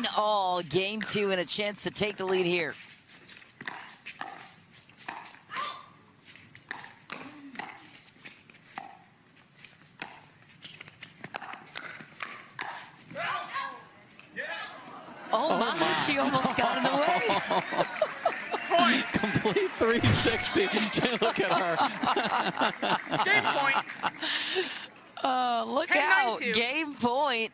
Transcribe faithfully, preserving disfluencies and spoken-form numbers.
nine all, game two, and a chance to take the lead here. Oh, oh my, my, she almost got in the way. Complete three sixty. Can't look at her. Game point. Uh, look out. Game point.